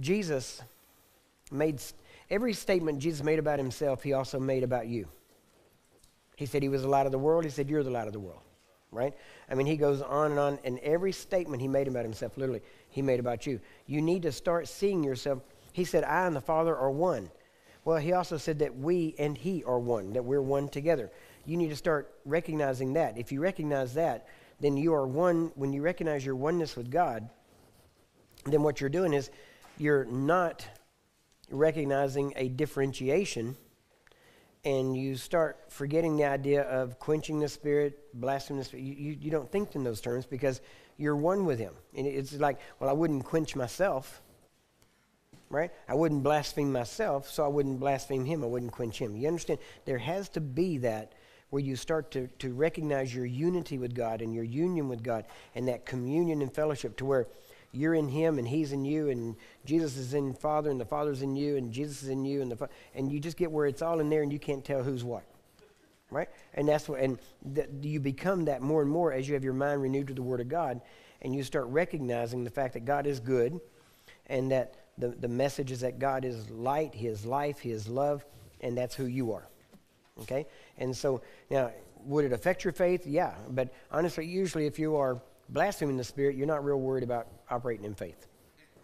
Jesus made, every statement Jesus made about himself, he also made about you. He said he was the light of the world. He said, you're the light of the world, right? I mean, he goes on and on. And every statement he made about himself, literally, he made about you. You need to start seeing yourself. He said, I and the Father are one. Well, he also said that we and he are one, that we're one together. You need to start recognizing that. If you recognize that, then you are one. When you recognize your oneness with God, then what you're doing is you're not recognizing a differentiation, and you start forgetting the idea of quenching the Spirit, blaspheming the Spirit. You don't think in those terms because you're one with him. And it's like, well, I wouldn't quench myself, right? I wouldn't blaspheme myself, so I wouldn't blaspheme him. I wouldn't quench him. You understand? There has to be that where you start to recognize your unity with God and your union with God and that communion and fellowship to where you're in him and he's in you and Jesus is in Father and the Father's in you and Jesus is in you and the Father, and you just get where it's all in there and you can't tell who's what, right? And that's what, and you become that more and more as you have your mind renewed to the Word of God and you start recognizing the fact that God is good and that the message is that God is light, he is life, he is love, and that's who you are, okay? And so now, would it affect your faith? Yeah, but honestly, usually if you are blaspheming the Spirit, you're not real worried about operating in faith,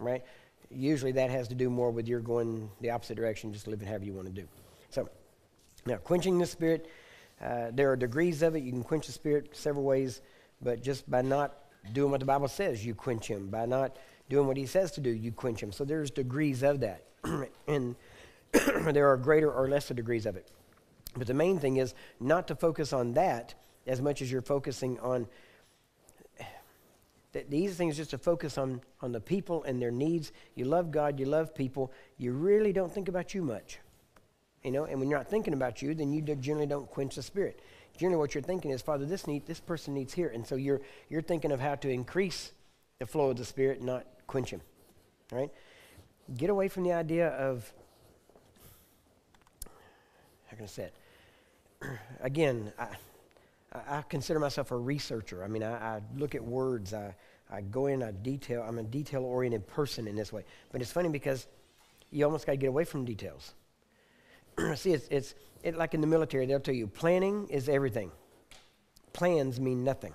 right? Usually that has to do more with you're going the opposite direction, just living however you want to do. So now, quenching the Spirit, there are degrees of it. You can quench the Spirit several ways, but just by not doing what the Bible says, you quench him. By not doing what he says to do, you quench him. So there's degrees of that, and there are greater or lesser degrees of it. But the main thing is not to focus on that as much as you're focusing on the easy thing is just to focus on the people and their needs. You love God, you love people. You really don't think about you much, you know. And when you're not thinking about you, then you generally don't quench the Spirit. Generally, what you're thinking is, Father, this person needs here, and so you're thinking of how to increase the flow of the Spirit, not quench him. All right. Get away from the idea of how can I say it? Again, I consider myself a researcher. I mean, I look at words. I go in, I detail. I'm a detail-oriented person in this way. But it's funny because you almost got to get away from details. See, it's like in the military, they'll tell you, planning is everything. Plans mean nothing.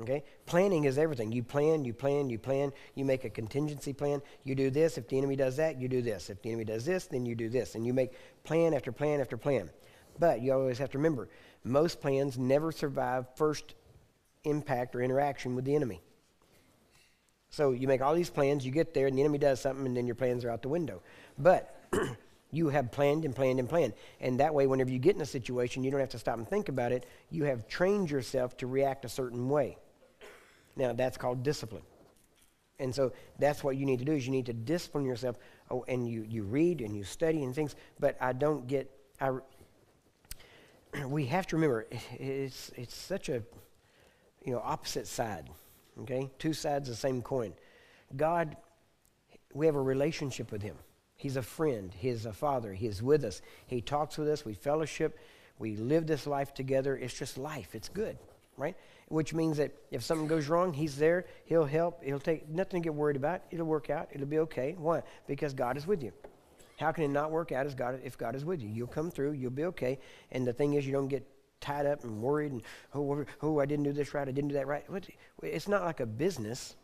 Okay? Planning is everything. You plan, you plan, you plan. You make a contingency plan. You do this. If the enemy does that, you do this. If the enemy does this, then you do this. And you make plan after plan after plan. But you always have to remember, most plans never survive first impact or interaction with the enemy. So you make all these plans, you get there, and the enemy does something, and then your plans are out the window. But you have planned and planned and planned. And that way, whenever you get in a situation, you don't have to stop and think about it. You have trained yourself to react a certain way. Now, that's called discipline. And so that's what you need to do is you need to discipline yourself. Oh, and you read and you study and things, but we have to remember, it's such a, you know, opposite side, okay? Two sides of the same coin. God, we have a relationship with him. He's a friend. He's a father. He's with us. He talks with us. We fellowship. We live this life together. It's just life. It's good, right? Which means that if something goes wrong, he's there. He'll help. He'll take nothing to get worried about. It'll work out. It'll be okay. Why? Because God is with you. How can it not work out if God is with you? You'll come through. You'll be okay. And the thing is, you don't get tied up and worried and, oh, I didn't do this right. I didn't do that right. It's not like a business.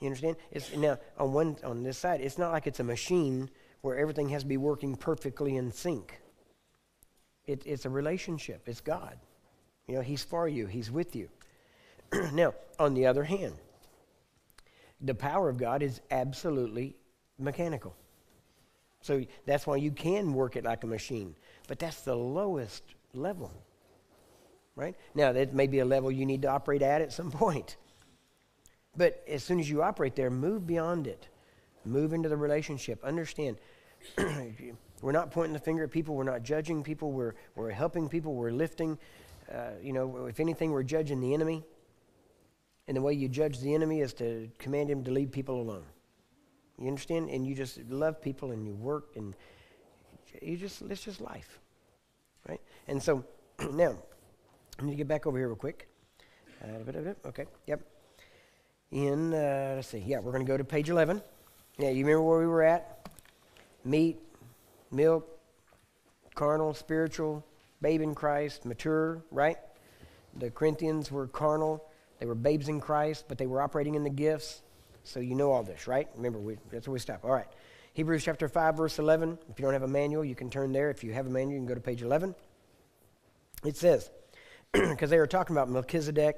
You understand? Now, on this side, it's not like it's a machine where everything has to be working perfectly in sync. It's a relationship. It's God. You know, he's for you. He's with you. Now, on the other hand, the power of God is absolutely mechanical. So that's why you can work it like a machine. But that's the lowest level, right? Now, that may be a level you need to operate at some point. But as soon as you operate there, move beyond it. Move into the relationship. Understand, we're not pointing the finger at people. We're not judging people. We're helping people. We're lifting. You know, if anything, we're judging the enemy. And the way you judge the enemy is to command him to leave people alone. You understand? And you just love people and you work and it's just life, right? And so now, I'm going to get back over here real quick. Okay, yep. Let's see, yeah, we're going to go to page 11. Now, you remember where we were at? Meat, milk, carnal, spiritual, babe in Christ, mature, right? The Corinthians were carnal. They were babes in Christ, but they were operating in the gifts. So you know all this, right? Remember, that's where we stop. All right. Hebrews chapter 5, verse 11. If you don't have a manual, you can turn there. If you have a manual, you can go to page 11. It says, because they were talking about Melchizedek,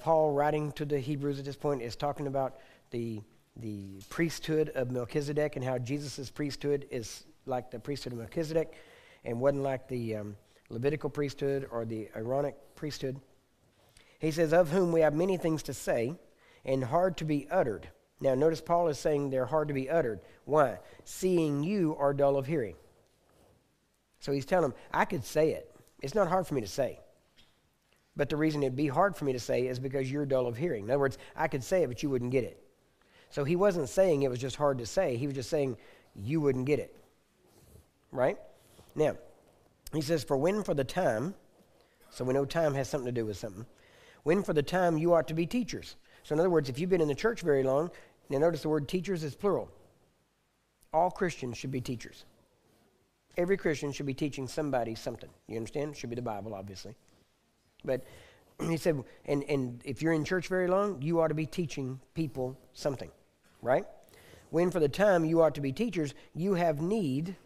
Paul, writing to the Hebrews at this point, is talking about the priesthood of Melchizedek and how Jesus' priesthood is like the priesthood of Melchizedek and wasn't like the Levitical priesthood or the Aaronic priesthood. He says, of whom we have many things to say and hard to be uttered. Now, notice Paul is saying they're hard to be uttered. Why? Seeing you are dull of hearing. So he's telling them, I could say it. It's not hard for me to say. But the reason it'd be hard for me to say is because you're dull of hearing. In other words, I could say it, but you wouldn't get it. So he wasn't saying it was just hard to say. He was just saying you wouldn't get it. Right? Now, he says, for when for the time, so we know time has something to do with something, when for the time you ought to be teachers. So in other words, if you've been in the church very long, now notice the word teachers is plural. All Christians should be teachers. Every Christian should be teaching somebody something. You understand? Should be the Bible, obviously. But he said, and if you're in church very long, you ought to be teaching people something, right? When for the time you ought to be teachers, you have need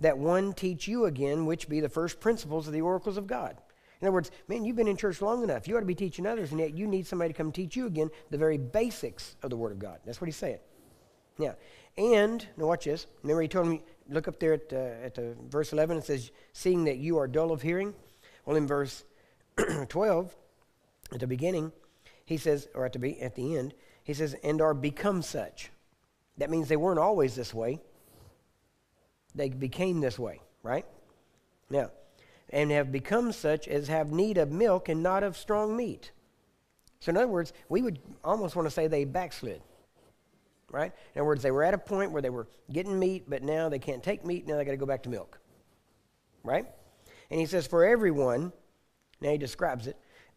that one teach you again, which be the first principles of the oracles of God. In other words, man, you've been in church long enough. You ought to be teaching others, and yet you need somebody to come teach you again the very basics of the Word of God. That's what he's saying. Now, and, now watch this. Remember he told me, look up there at the verse 11. It says, seeing that you are dull of hearing. Well, in verse 12, at the beginning, he says, or at the end, he says, and are become such. That means they weren't always this way. They became this way, right? Now, and have become such as have need of milk and not of strong meat. So in other words, we would almost want to say they backslid, right? In other words, they were at a point where they were getting meat, but now they can't take meat, now they got to go back to milk, right? And he says, for everyone, now he describes it,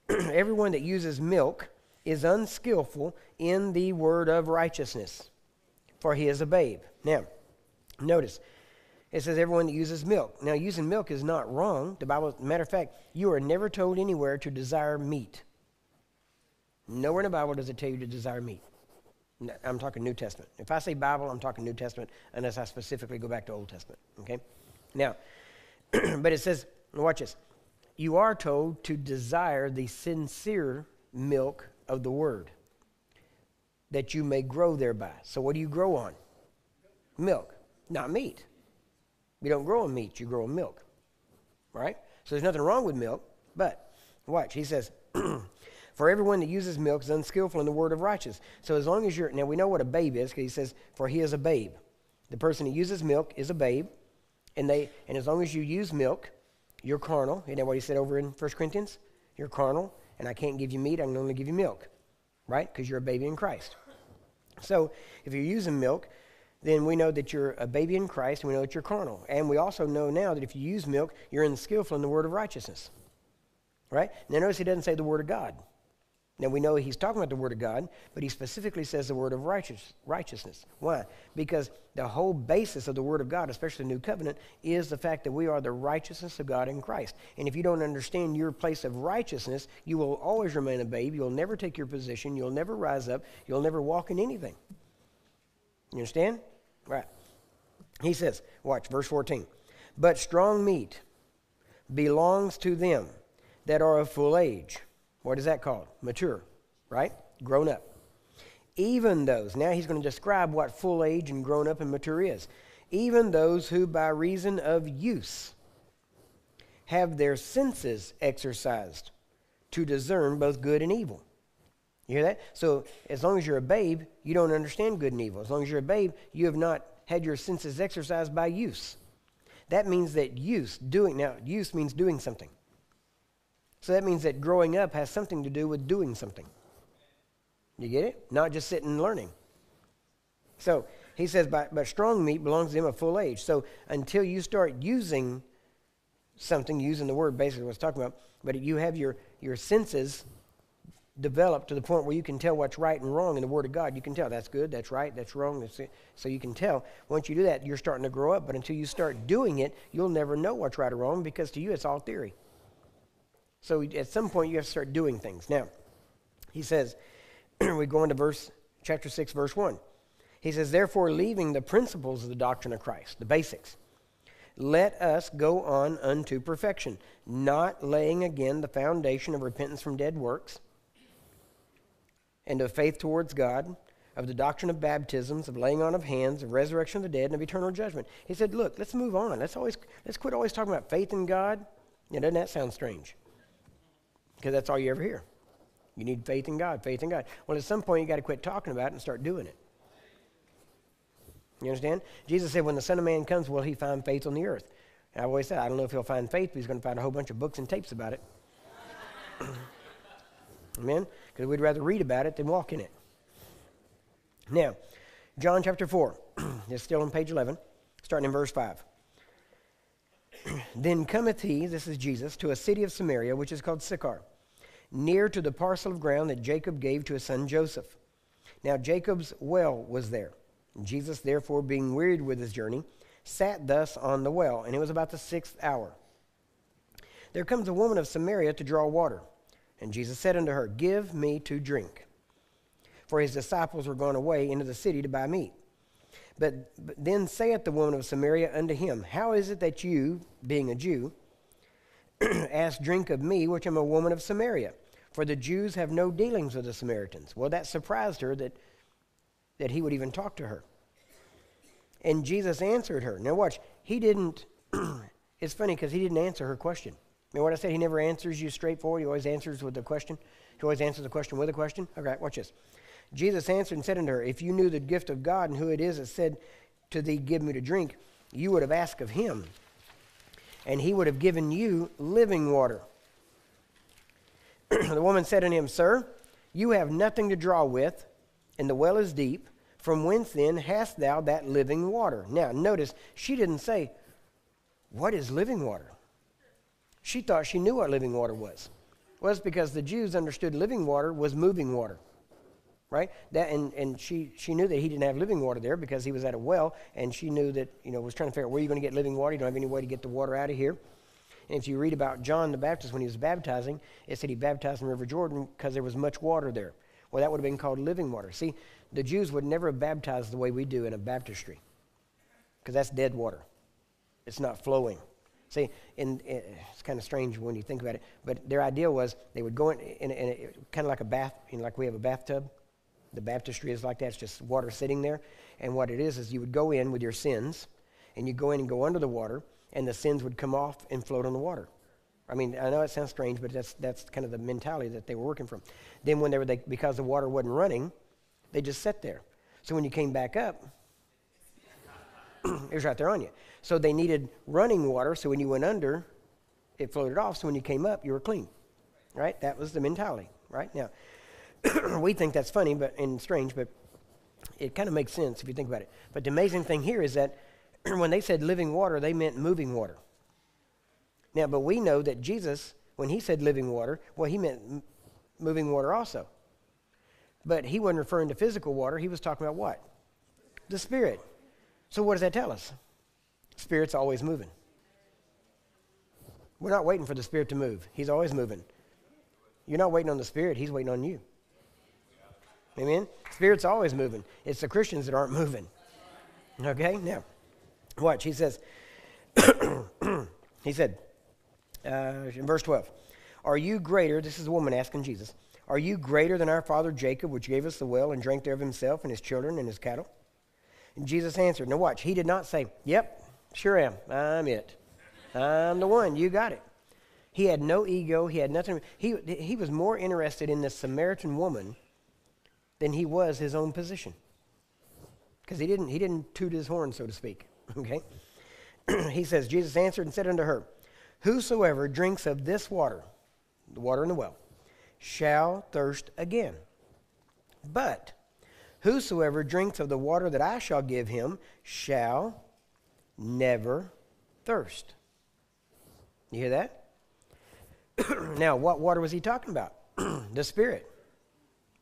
everyone that uses milk is unskillful in the word of righteousness, for he is a babe. Now, notice, it says everyone that uses milk. Now, using milk is not wrong. The Bible, matter of fact, you are never told anywhere to desire meat. Nowhere in the Bible does it tell you to desire meat. No, I'm talking New Testament. If I say Bible, I'm talking New Testament, unless I specifically go back to Old Testament, okay? Now, but it says, watch this. You are told to desire the sincere milk of the Word, that you may grow thereby. So what do you grow on? Milk, not meat. You don't grow on meat, you grow on milk, right? So there's nothing wrong with milk, but watch. He says, for everyone that uses milk is unskillful in the word of righteousness. So as long as you're, now we know what a babe is, because he says, for he is a babe. The person who uses milk is a babe, and as long as you use milk, you're carnal. Isn't that what he said over in 1 Corinthians? You're carnal, and I can't give you meat, I can only give you milk, right? Because you're a baby in Christ. So if you're using milk, then we know that you're a baby in Christ, and we know that you're carnal. And we also know now that if you use milk, you're unskillful in the word of righteousness. Right? Now notice he doesn't say the word of God. Now we know he's talking about the word of God, but he specifically says the word of righteousness. Why? Because the whole basis of the word of God, especially the new covenant, is the fact that we are the righteousness of God in Christ. And if you don't understand your place of righteousness, you will always remain a babe. You'll never take your position. You'll never rise up. You'll never walk in anything. You understand? Right. He says, watch, verse 14. But strong meat belongs to them that are of full age. What is that called? Mature, right? Grown up. Even those, now he's going to describe what full age and grown up and mature is. Even those who by reason of use have their senses exercised to discern both good and evil. You hear that? So as long as you're a babe, you don't understand good and evil. As long as you're a babe, you have not had your senses exercised by use. That means that use means doing something. So that means that growing up has something to do with doing something. You get it? Not just sitting and learning. So he says, but strong meat belongs to him of full age. So until you start using something, using the word basically what it's talking about, but you have your senses developed to the point where you can tell what's right and wrong in the Word of God. You can tell that's good, that's right, that's wrong. That's it. So you can tell. Once you do that, you're starting to grow up. But until you start doing it, you'll never know what's right or wrong, because to you it's all theory. So at some point you have to start doing things. Now, he says, we go into chapter 6, verse 1. He says, therefore, leaving the principles of the doctrine of Christ, the basics, let us go on unto perfection, not laying again the foundation of repentance from dead works, and of faith towards God, of the doctrine of baptisms, of laying on of hands, of resurrection of the dead, and of eternal judgment. He said, look, let's move on. Let's quit always talking about faith in God. Now, doesn't that sound strange? Because that's all you ever hear. You need faith in God, faith in God. Well, at some point, you got to quit talking about it and start doing it. You understand? Jesus said, when the Son of Man comes, will he find faith on the earth? And I've always said, I don't know if he'll find faith, but he's going to find a whole bunch of books and tapes about it. Amen? Because we'd rather read about it than walk in it. Now, John chapter 4, it's still on page 11, starting in verse 5. Then cometh he, this is Jesus, to a city of Samaria, which is called Sychar, near to the parcel of ground that Jacob gave to his son Joseph. Now Jacob's well was there. Jesus, therefore, being wearied with his journey, sat thus on the well, and it was about the 6th hour. There comes a woman of Samaria to draw water. And Jesus said unto her, give me to drink. For his disciples were gone away into the city to buy meat. But then saith the woman of Samaria unto him, how is it that you, being a Jew, ask drink of me, which am a woman of Samaria? For the Jews have no dealings with the Samaritans. Well, that surprised her that he would even talk to her. And Jesus answered her. Now watch, he didn't, it's funny because he didn't answer her question. Remember what I said, he never answers you straightforward. He always answers with a question. He always answers the question with a question. Okay, watch this. Jesus answered and said unto her, if you knew the gift of God and who it is that said to thee, give me to drink, you would have asked of him, and he would have given you living water. The woman said unto him, sir, you have nothing to draw with, and the well is deep. From whence then hast thou that living water? Now notice, she didn't say, what is living water? She thought she knew what living water was. Well, it's because the Jews understood living water was moving water. Right? That, and she knew that he didn't have living water there because he was at a well, and she knew that, you know, was trying to figure out where you're going to get living water. You don't have any way to get the water out of here. And if you read about John the Baptist when he was baptizing, it said he baptized in the River Jordan because there was much water there. Well, that would have been called living water. See, the Jews would never have baptized the way we do in a baptistry, because that's dead water. It's not flowing. See, and it's kind of strange when you think about it, but their idea was they would go in, kind of like a bath, you know, like we have a bathtub. The baptistry is like that. It's just water sitting there. And what it is you would go in with your sins, and you go in and go under the water, and the sins would come off and float on the water. I mean, I know it sounds strange, but that's kind of the mentality that they were working from. Then whenever they, because the water wasn't running, they just sat there. So when you came back up, it was right there on you. So they needed running water, so when you went under, it floated off, so when you came up, you were clean. Right? That was the mentality. Right? Now, we think that's funny and strange, but it kind of makes sense if you think about it. But the amazing thing here is that when they said living water, they meant moving water. Now, but we know that Jesus, when he said living water, well, he meant moving water also. But he wasn't referring to physical water. He was talking about what? The Spirit. So what does that tell us? Spirit's always moving. We're not waiting for the Spirit to move. He's always moving. You're not waiting on the Spirit. He's waiting on you. Amen? Spirit's always moving. It's the Christians that aren't moving. Okay? Now, watch. He says, he said, in verse 12, are you greater, this is a woman asking Jesus, are you greater than our father Jacob, which gave us the well and drank there of himself and his children and his cattle? And Jesus answered. Now watch. He did not say, yep, sure am. I'm it. I'm the one. You got it. He had no ego. He had nothing. He was more interested in this Samaritan woman than he was his own position, because he didn't toot his horn, so to speak. Okay, he says, Jesus answered and said unto her, whosoever drinks of this water, the water in the well, shall thirst again. But whosoever drinks of the water that I shall give him shall never thirst. You hear that? Now, what water was he talking about? The Spirit.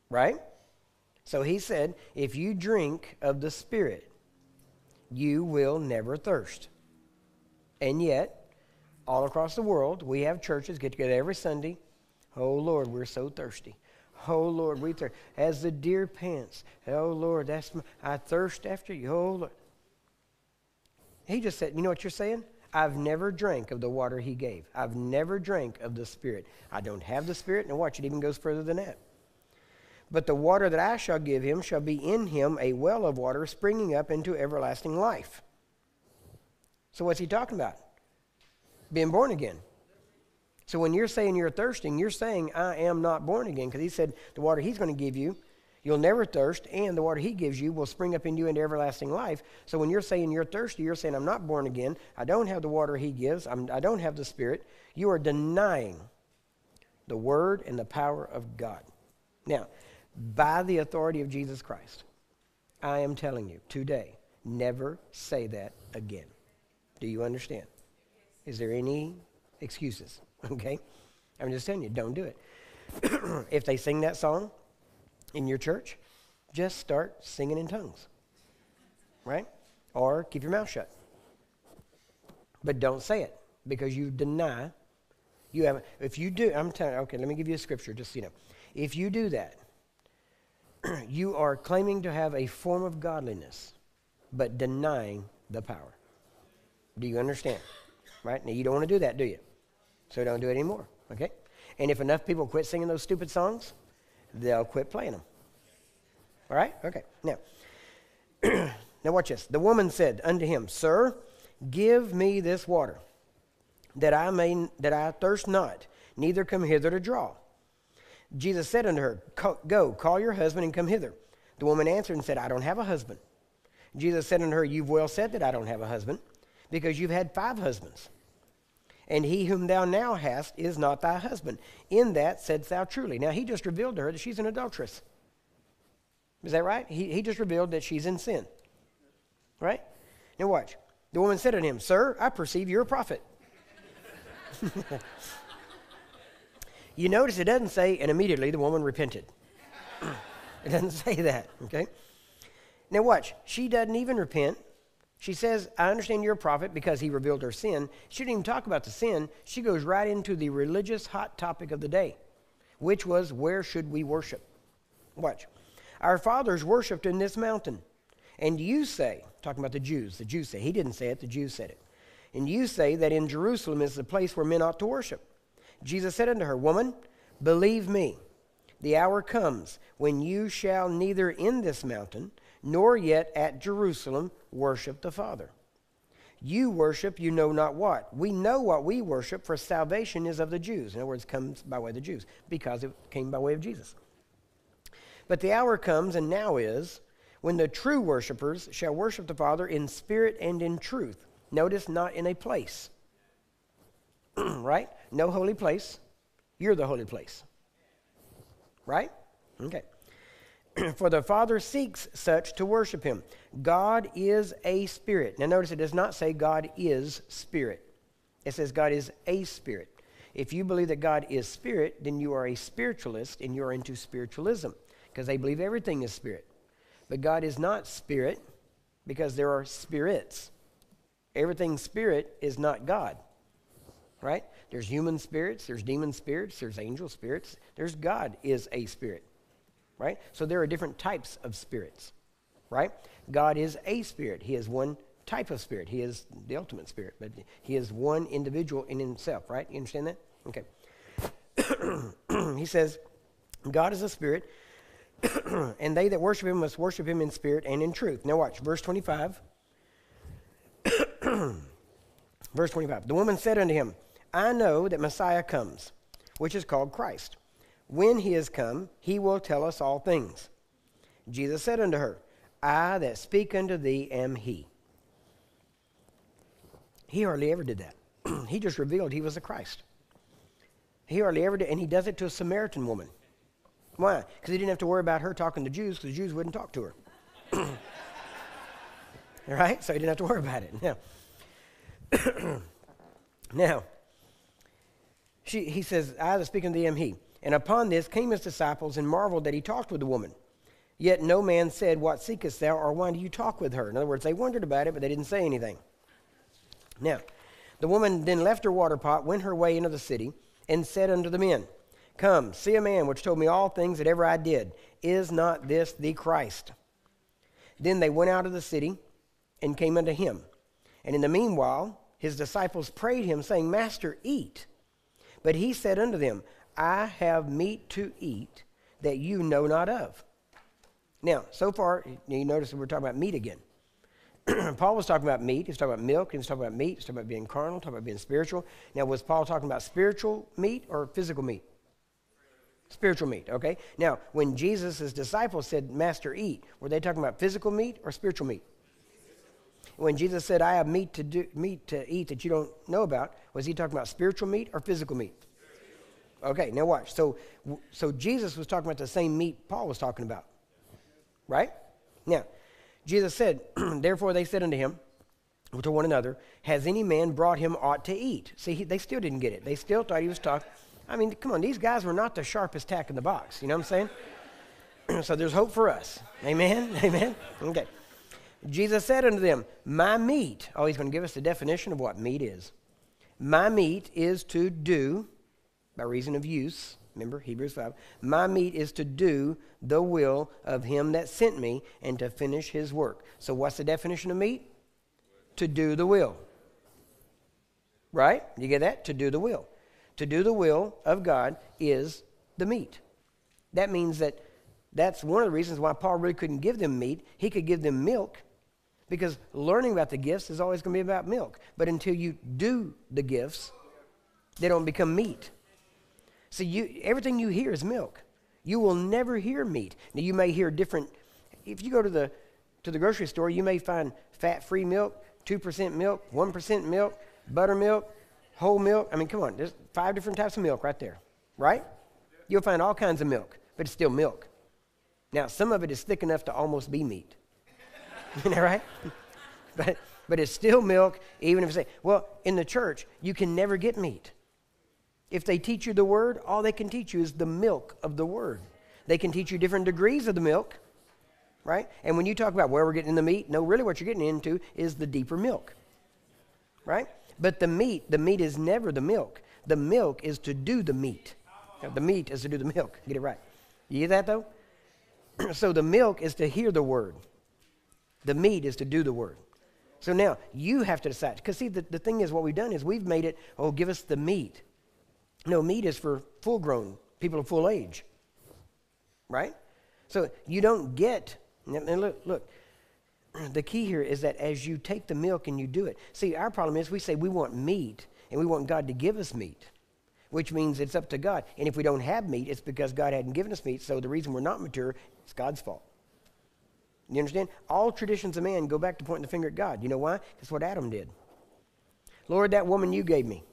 right? So he said, if you drink of the Spirit, you will never thirst. And yet, all across the world, we have churches get together every Sunday. Oh, Lord, we're so thirsty. Oh, Lord, we thirst. As the deer pants. Oh, Lord, that's my, I thirst after you. Oh, Lord. He just said, you know what you're saying? I've never drank of the water he gave. I've never drank of the Spirit. I don't have the Spirit. Now watch, it even goes further than that. But the water that I shall give him shall be in him a well of water springing up into everlasting life. So what's he talking about? Being born again. So when you're saying you're thirsting, you're saying I am not born again, because he said the water he's going to give you, you'll never thirst, and the water he gives you will spring up in you into everlasting life. So when you're saying you're thirsty, you're saying I'm not born again, I don't have the water he gives, I don't have the Spirit. You are denying the word and the power of God. Now, by the authority of Jesus Christ, I am telling you today, never say that again. Do you understand? Is there any excuses? Okay? I'm just telling you, don't do it. If they sing that song in your church, just start singing in tongues, right? Or keep your mouth shut. But don't say it, because you deny. You haven't. If you do, I'm telling you, okay, let me give you a scripture just so you know. If you do that, you are claiming to have a form of godliness, but denying the power. Do you understand? Right? Now, you don't want to do that, do you? So don't do it anymore, okay? And if enough people quit singing those stupid songs, they'll quit playing them. All right? Okay. Now, now watch this. The woman said unto him, Sir, give me this water, that I thirst not, neither come hither to draw. Jesus said unto her, Go, call your husband and come hither. The woman answered and said, I don't have a husband. Jesus said unto her, You've well said that I don't have a husband, because you've had 5 husbands. And he whom thou now hast is not thy husband. In that saidst thou truly. Now, he just revealed to her that she's an adulteress. Is that right? He just revealed that she's in sin. Right? Now watch. The woman said unto him, Sir, I perceive you're a prophet. You notice it doesn't say, and immediately the woman repented. It doesn't say that, okay? Now watch. She doesn't even repent. She says, I understand you're a prophet, because he revealed her sin. She didn't even talk about the sin. She goes right into the religious hot topic of the day, which was, where should we worship? Watch. Our fathers worshiped in this mountain. And you say, talking about the Jews say, he didn't say it, the Jews said it. And you say that in Jerusalem is the place where men ought to worship. Jesus said unto her, Woman, believe me, the hour comes when you shall neither in this mountain nor yet at Jerusalem worship the Father. You worship, you know not what. We know what we worship, for salvation is of the Jews. In other words, comes by way of the Jews, because it came by way of Jesus. But the hour comes, and now is, when the true worshipers shall worship the Father in spirit and in truth. Notice, not in a place. Right? No holy place. You're the holy place. Right? Okay. For the Father seeks such to worship him. God is a spirit. Now notice, it does not say God is spirit. It says God is a spirit. If you believe that God is spirit, then you are a spiritualist, and you're into spiritualism, because they believe everything is spirit. But God is not spirit, because there are spirits. Everything spirit is not God, right? There's human spirits, there's demon spirits, there's angel spirits, there's God is a spirit. Right? So there are different types of spirits, right? God is a spirit. He is one type of spirit. He is the ultimate spirit, but he is one individual in himself, right? You understand that? Okay. He says, God is a spirit, and they that worship him must worship him in spirit and in truth. Now watch, verse 25. Verse 25. The woman said unto him, I know that Messiah comes, which is called Christ. When he is come, he will tell us all things. Jesus said unto her, I that speak unto thee am he. He hardly ever did that. He just revealed he was the Christ. He hardly ever did, and he does it to a Samaritan woman. Why? Because he didn't have to worry about her talking to Jews, because the Jews wouldn't talk to her. Right? So he didn't have to worry about it. Now, he says, I that speak unto thee am he. And upon this came his disciples and marveled that he talked with the woman. Yet no man said, what seekest thou, or why do you talk with her? In other words, they wondered about it, but they didn't say anything. Now, the woman then left her water pot, went her way into the city, and said unto the men, come, see a man which told me all things that ever I did. Is not this the Christ? Then they went out of the city and came unto him. And in the meanwhile, his disciples prayed him, saying, Master, eat. But he said unto them, I have meat to eat that you know not of. Now, so far, you notice that we're talking about meat again. Paul was talking about meat. He was talking about milk. He was talking about meat. He was talking about being carnal, talking about being spiritual. Now, was Paul talking about spiritual meat or physical meat? Spiritual meat, okay? Now, when Jesus' disciples said, Master, eat, were they talking about physical meat or spiritual meat? When Jesus said, I have meat to eat that you don't know about, was he talking about spiritual meat or physical meat? Okay, now watch. So Jesus was talking about the same meat Paul was talking about, right? Now, Jesus said, therefore they said unto him, to one another, has any man brought him aught to eat? See, they still didn't get it. They still thought he was talking. I mean, come on, these guys were not the sharpest tack in the box. You know what I'm saying? So there's hope for us. Amen? Amen? Okay. Jesus said unto them, my meat. Oh, he's going to give us the definition of what meat is. My meat is to do, by reason of use, remember Hebrews 5, my meat is to do the will of him that sent me and to finish his work. So what's the definition of meat? To do the will. Right? You get that? To do the will. To do the will of God is the meat. That means that that's one of the reasons why Paul really couldn't give them meat. He could give them milk because learning about the gifts is always going to be about milk. But until you do the gifts, they don't become meat. So everything you hear is milk. You will never hear meat. Now, you may hear different. If you go to the grocery store, you may find fat-free milk, 2% milk, 1% milk, buttermilk, whole milk. I mean, come on, there's 5 different types of milk right there, right? You'll find all kinds of milk, but it's still milk. Now, some of it is thick enough to almost be meat, you know, right? But it's still milk, even if it's, well, in the church, you can never get meat. If they teach you the word, all they can teach you is the milk of the word. They can teach you different degrees of the milk, right? And when you talk about where we're getting in the meat, no, really what you're getting into is the deeper milk, right? But the meat is never the milk. The milk is to do the meat. The meat is to do the milk. Get it right. You hear that, though? So the milk is to hear the word. The meat is to do the word. So now you have to decide. Because, see, the thing is what we've done is we've made it, oh, give us the meat. No, meat is for full-grown, people of full age, right? So you don't get, and look. The key here is that as you take the milk and you do it. See, our problem is we say we want meat and we want God to give us meat, which means it's up to God. And if we don't have meat, it's because God hadn't given us meat. So the reason we're not mature is God's fault. You understand? All traditions of man go back to pointing the finger at God. You know why? That's what Adam did. Lord, that woman you gave me,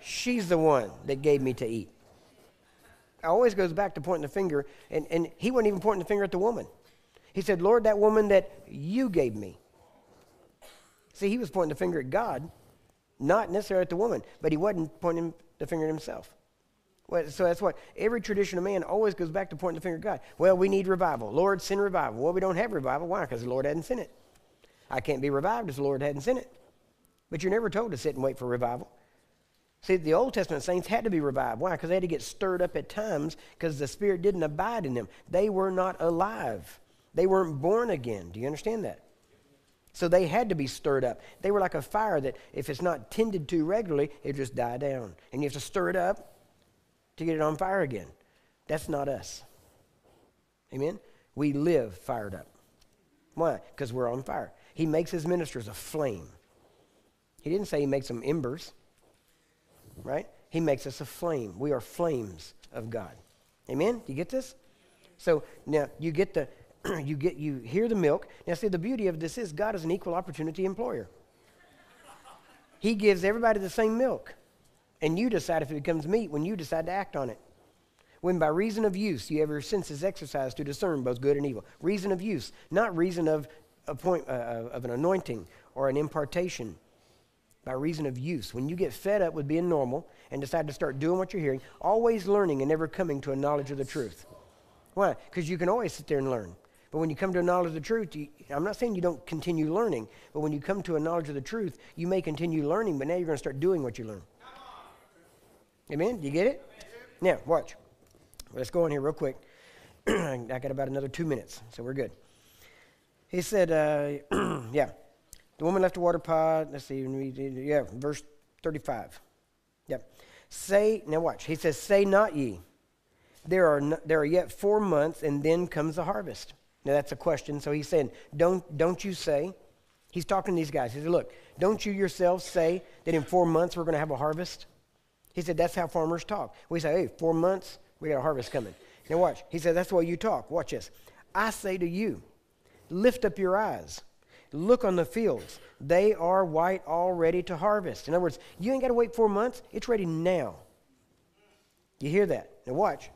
she's the one that gave me to eat. It always goes back to pointing the finger, and he wasn't even pointing the finger at the woman. He said, Lord, that woman that you gave me. See, he was pointing the finger at God, not necessarily at the woman, but he wasn't pointing the finger at himself. Well, so that's what, every tradition of man always goes back to pointing the finger at God. Well, we need revival. Lord, send revival. Well, we don't have revival. Why? Because the Lord hadn't sent it. I can't be revived if the Lord hadn't sent it. But you're never told to sit and wait for revival. See, the Old Testament saints had to be revived. Why? Because they had to get stirred up at times because the Spirit didn't abide in them. They were not alive. They weren't born again. Do you understand that? So they had to be stirred up. They were like a fire that if it's not tended to regularly, it just die down. And you have to stir it up to get it on fire again. That's not us. Amen? We live fired up. Why? Because we're on fire. He makes his ministers a flame. He didn't say he makes them embers, right? He makes us a flame. We are flames of God. Amen? Do you get this? So now you get the... You hear the milk. Now, see, the beauty of this is God is an equal opportunity employer. He gives everybody the same milk. And you decide if it becomes meat when you decide to act on it. When by reason of use, you have your senses exercised to discern both good and evil. Reason of use, not reason of an anointing or an impartation, by reason of use. When you get fed up with being normal and decide to start doing what you're hearing, always learning and never coming to a knowledge of the truth. Why? Because you can always sit there and learn. But when you come to a knowledge of the truth, I'm not saying you don't continue learning, but when you come to a knowledge of the truth, you may continue learning, but now you're going to start doing what you learn. Amen? Do you get it? Amen. Now, watch. Let's go on here real quick. I got about another 2 minutes, so we're good. He said, yeah, the woman left the water pot. Let's see. Yeah, verse 35. Yep. Say, now watch. He says, say not ye, there are yet 4 months, and then comes the harvest. Now, that's a question. So he's saying, don't you say. He's talking to these guys. He said, look, don't you yourselves say that in 4 months we're going to have a harvest? He said, that's how farmers talk. We say, hey, 4 months, we got a harvest coming. Now watch. He said, that's the way you talk. Watch this. I say to you, lift up your eyes. Look on the fields. They are white, all ready to harvest. In other words, you ain't got to wait 4 months. It's ready now. You hear that? Now watch.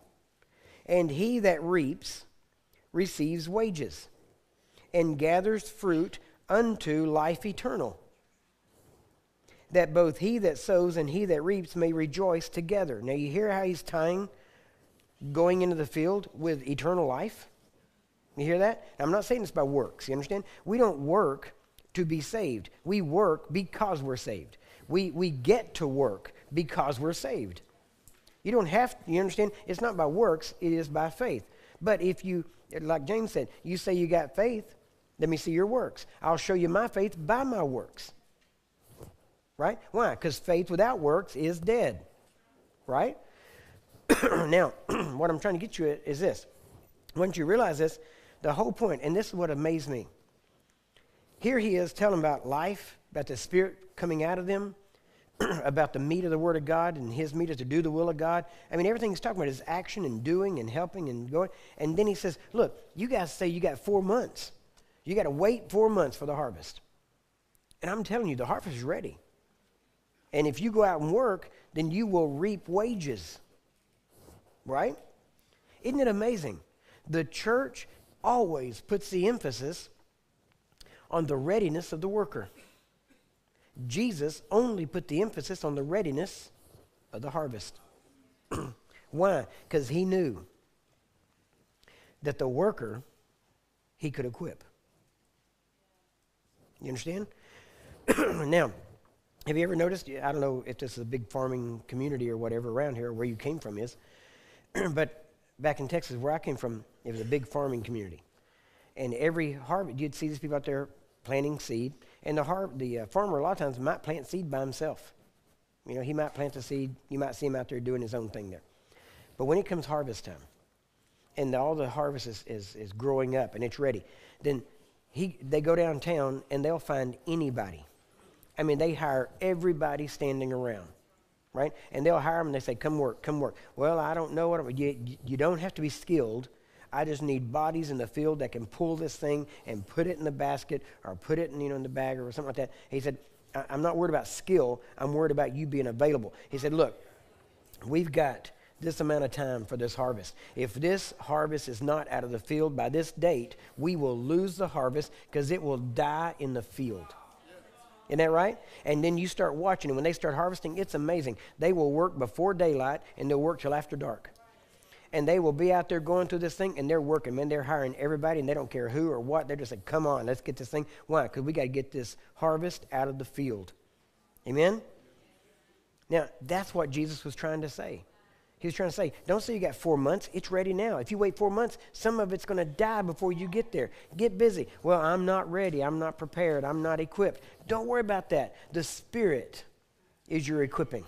And he that reaps receives wages and gathers fruit unto life eternal, that both he that sows and he that reaps may rejoice together. Now you hear how he's tying going into the field with eternal life? You hear that? Now, I'm not saying this by works, you understand? We don't work to be saved. We work because we're saved. We get to work because we're saved. You don't have, you understand? It's not by works, it is by faith. But if you, like James said, you say you got faith, let me see your works. I'll show you my faith by my works. Right? Why? Because faith without works is dead. Right? Now, what I'm trying to get you at is this. Once you realize this, the whole point, and this is what amazed me. Here he is telling about life, about the Spirit coming out of them, about the meat of the Word of God, and his meat is to do the will of God. I mean, everything he's talking about is action and doing and helping and going. And then he says, look, you guys say you got 4 months. You got to wait 4 months for the harvest. And I'm telling you, the harvest is ready. And if you go out and work, then you will reap wages. Right? Isn't it amazing? The church always puts the emphasis on the readiness of the worker. Jesus only put the emphasis on the readiness of the harvest. Why? Because he knew that the worker he could equip. You understand? Now, have you ever noticed, I don't know if this is a big farming community or whatever around here, or where you came from is, but back in Texas, where I came from, it was a big farming community. And every harvest, you'd see these people out there planting seed, and the farmer a lot of times might plant seed by himself. You know, he might plant the seed, you might see him out there doing his own thing there. But when it comes harvest time, and all the harvest is growing up and it's ready, then they go downtown and they'll find anybody. I mean, they hire everybody standing around, right? And they'll hire them and they say, come work, come work. Well, I don't know what you don't have to be skilled. I just need bodies in the field that can pull this thing and put it in the basket or put it in, you know, in the bag or something like that. He said, I'm not worried about skill. I'm worried about you being available. He said, look, we've got this amount of time for this harvest. If this harvest is not out of the field by this date, we will lose the harvest because it will die in the field. Isn't that right? And then you start watching, and when they start harvesting, it's amazing. They will work before daylight, and they'll work till after dark. And they will be out there going through this thing, and they're working, man. They're hiring everybody, and they don't care who or what. They're just like, come on, let's get this thing. Why? Because we got to get this harvest out of the field. Amen? Now, that's what Jesus was trying to say. He was trying to say, don't say you got 4 months. It's ready now. If you wait 4 months, some of it's going to die before you get there. Get busy. Well, I'm not ready. I'm not prepared. I'm not equipped. Don't worry about that. The Spirit is your equipping.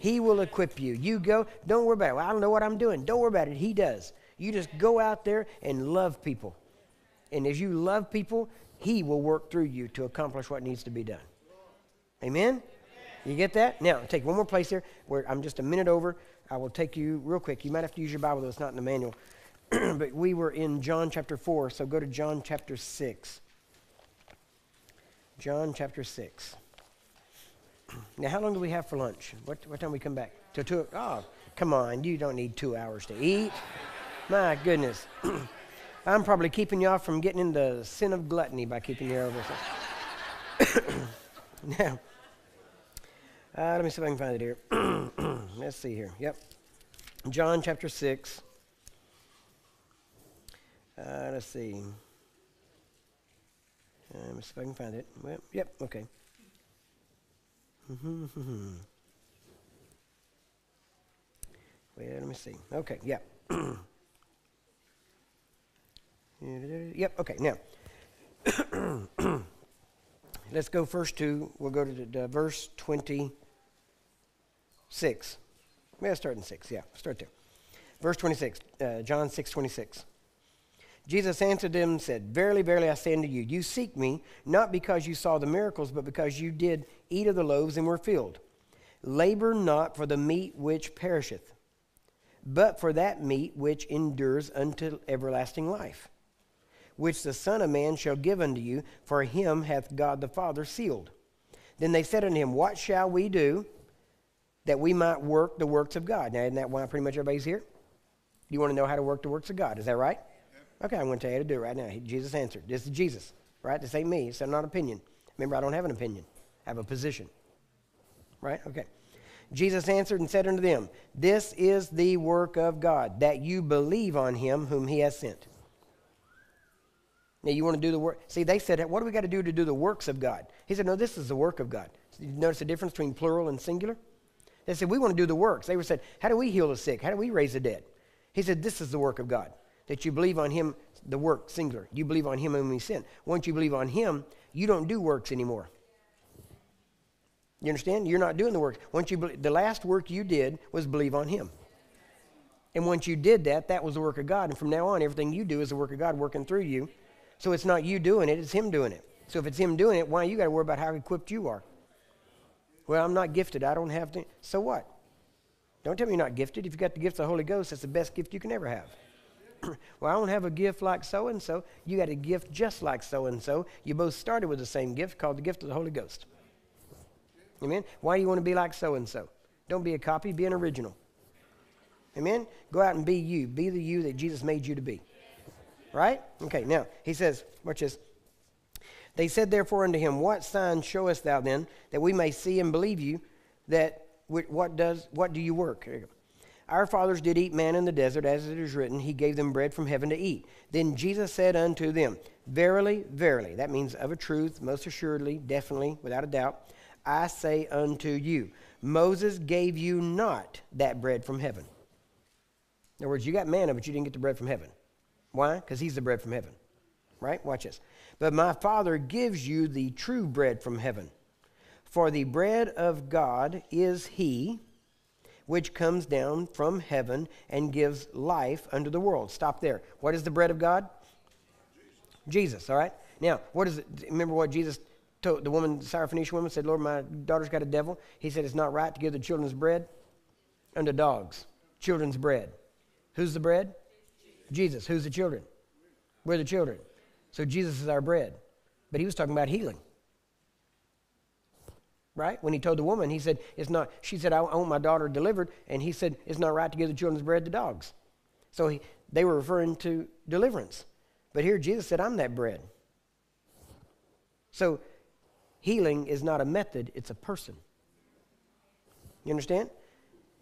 He will equip you. You go. Don't worry about it. Well, I don't know what I'm doing. Don't worry about it. He does. You just go out there and love people. And as you love people, he will work through you to accomplish what needs to be done. Amen? You get that? Now, I'll take one more place here where I'm just a minute over. I will take you real quick. You might have to use your Bible, though it's not in the manual. But we were in John chapter 4, so go to John chapter 6. John chapter 6. Now, how long do we have for lunch? What time do we come back? Till 2? Oh, come on. You don't need 2 hours to eat. My goodness. I'm probably keeping y'all from getting into sin of gluttony by keeping you over. Now, Let me see if I can find it here. Let's see here. Yep. John chapter 6. Let's see. Let me see if I can find it. Well, yep, okay. Well, let me see. Okay, yeah. Yep, okay, now. Let's go first to, we'll go to the verse 26. Yeah, start in 6, yeah, start there. Verse 26, John 6:26. Jesus answered them and said, "Verily, verily, I say unto you, you seek me, not because you saw the miracles, but because you did eat of the loaves and were filled. Labor not for the meat which perisheth, but for that meat which endures unto everlasting life, which the Son of Man shall give unto you, for him hath God the Father sealed." Then they said unto him, "What shall we do that we might work the works of God?" Now, isn't that why pretty much everybody's here? You want to know how to work the works of God, is that right? Okay, I'm going to tell you how to do it right now. Jesus answered. This is Jesus, right? This ain't me. It's not an opinion. Remember, I don't have an opinion. I have a position, right? Okay. Jesus answered and said unto them, "This is the work of God, that you believe on him whom he has sent." Now, you want to do the work. See, they said, what do we got to do the works of God? He said, no, this is the work of God. So you notice the difference between plural and singular? They said, we want to do the works. They said, how do we heal the sick? How do we raise the dead? He said, this is the work of God, that you believe on him, the work, singular. You believe on him whom he sent. Once you believe on him, you don't do works anymore. You understand? You're not doing the work. Once you the last work you did was believe on him. And once you did that, that was the work of God. And from now on, everything you do is the work of God working through you. So it's not you doing it, it's him doing it. So if it's him doing it, why you got to worry about how equipped you are? Well, I'm not gifted. I don't have to. So what? Don't tell me you're not gifted. If you got the gift of the Holy Ghost, that's the best gift you can ever have. Well, I don't have a gift like so-and-so. You got a gift just like so-and-so. You both started with the same gift called the gift of the Holy Ghost. Amen? Why do you want to be like so-and-so? Don't be a copy, be an original. Amen? Go out and be you. Be the you that Jesus made you to be. Right? Okay, now, he says, watch this. They said therefore unto him, "What sign showest thou then, that we may see and believe you, that what do you work?" There you go. "Our fathers did eat manna in the desert, as it is written, he gave them bread from heaven to eat. Then Jesus said unto them, Verily, verily," that means of a truth, most assuredly, definitely, without a doubt, "I say unto you, Moses gave you not that bread from heaven." In other words, you got manna, but you didn't get the bread from heaven. Why? Because he's the bread from heaven. Right? Watch this. "But my Father gives you the true bread from heaven. For the bread of God is he, which comes down from heaven and gives life unto the world." Stop there. What is the bread of God? Jesus, all right? Now, what is it? Remember what Jesus told the woman, the Syrophoenician woman, said, "Lord, my daughter's got a devil." He said, "It's not right to give the children's bread unto dogs." Children's bread. Who's the bread? Jesus. Who's the children? We're the children. So Jesus is our bread. But he was talking about healing. Right? When he told the woman, he said, it's not, she said, "I want my daughter delivered." And he said, "It's not right to give the children's bread to dogs." So they were referring to deliverance. But here Jesus said, "I'm that bread." So healing is not a method, it's a person. You understand?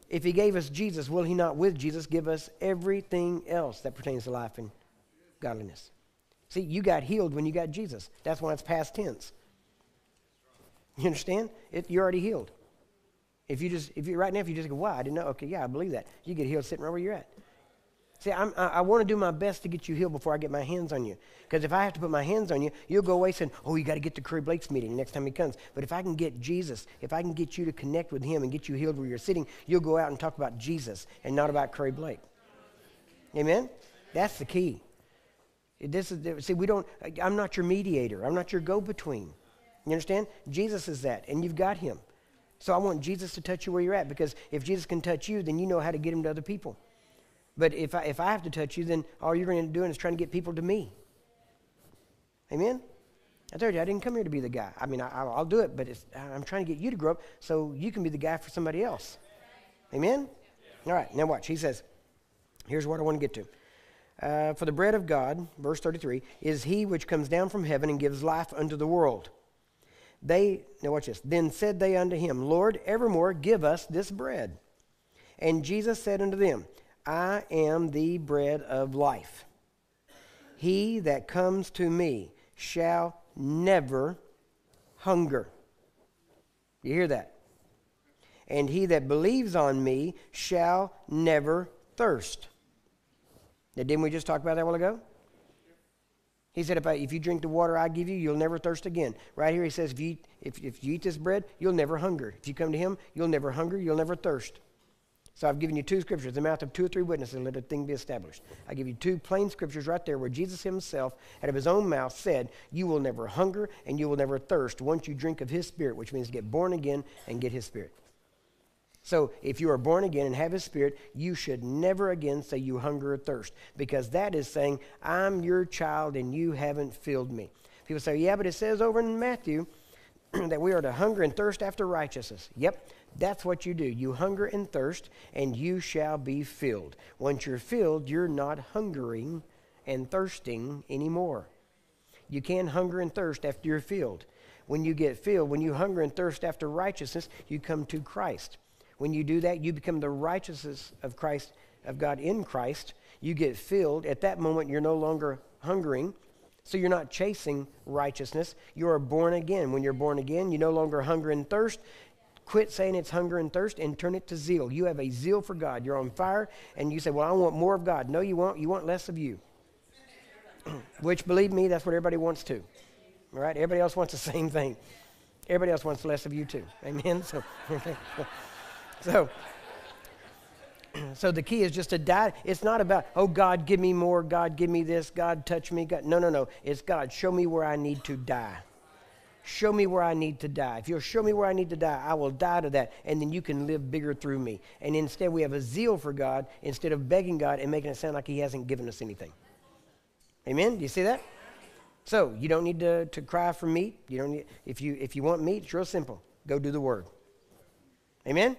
If he gave us Jesus, will he not with Jesus give us everything else that pertains to life and godliness? See, you got healed when you got Jesus. That's why it's past tense. You understand? You're already healed. If you right now, if you just go, "Wow, I didn't know." Okay, yeah, I believe that. You get healed sitting right where you're at. See, I want to do my best to get you healed before I get my hands on you. Because if I have to put my hands on you, you'll go away saying, "Oh, you got to get to Curry Blake's meeting next time he comes." But if I can get Jesus, if I can get you to connect with him and get you healed where you're sitting, you'll go out and talk about Jesus and not about Curry Blake. Amen? That's the key. I'm not your mediator. I'm not your go-between. You understand? Jesus is that, and you've got him. So I want Jesus to touch you where you're at, because if Jesus can touch you, then you know how to get him to other people. But if I have to touch you, then all you're going to be doing is trying to get people to me. Amen? I told you, I didn't come here to be the guy. I mean, I'll do it, but I'm trying to get you to grow up so you can be the guy for somebody else. Amen? Yeah. All right, now watch. He says, here's what I want to get to. "For the bread of God," verse 33, "is he which comes down from heaven and gives life unto the world. They, now watch this, then said they unto him, Lord, evermore give us this bread. And Jesus said unto them, I am the bread of life. He that comes to me shall never hunger. You hear that? And he that believes on me shall never thirst. Now, didn't we just talk about that a while ago? He said, if you drink the water I give you, you'll never thirst again. Right here he says, if you eat this bread, you'll never hunger. If you come to him, you'll never hunger, you'll never thirst. So I've given you two scriptures, the mouth of two or three witnesses, let a thing be established. I give you two plain scriptures right there where Jesus himself, out of his own mouth, said, you will never hunger and you will never thirst once you drink of his spirit, which means get born again and get his spirit. So if you are born again and have his spirit, you should never again say you hunger or thirst, because that is saying, I'm your child and you haven't filled me. People say, yeah, but it says over in Matthew that we are to hunger and thirst after righteousness. Yep, that's what you do. You hunger and thirst and you shall be filled. Once you're filled, you're not hungering and thirsting anymore. You can't hunger and thirst after you're filled. When you get filled, when you hunger and thirst after righteousness, you come to Christ. When you do that, you become the righteousness of Christ, of God in Christ. You get filled. At that moment, you're no longer hungering, so you're not chasing righteousness. You are born again. When you're born again, you no longer hunger and thirst. Quit saying it's hunger and thirst and turn it to zeal. You have a zeal for God. You're on fire, and you say, well, I want more of God. No, you won't. You want less of you, which, believe me, that's what everybody wants to, all right? Everybody else wants the same thing. Everybody else wants less of you too, amen? So, okay. So the key is just to die. It's not about, oh, God, give me more. God, give me this. God, touch me. God. No, no, no. It's God, show me where I need to die. Show me where I need to die. If you'll show me where I need to die, I will die to that, and then you can live bigger through me. And instead, we have a zeal for God instead of begging God and making it sound like he hasn't given us anything. Amen? Do you see that? So you don't need to cry for meat. You don't need, if you want meat, it's real simple. Go do the word. Amen?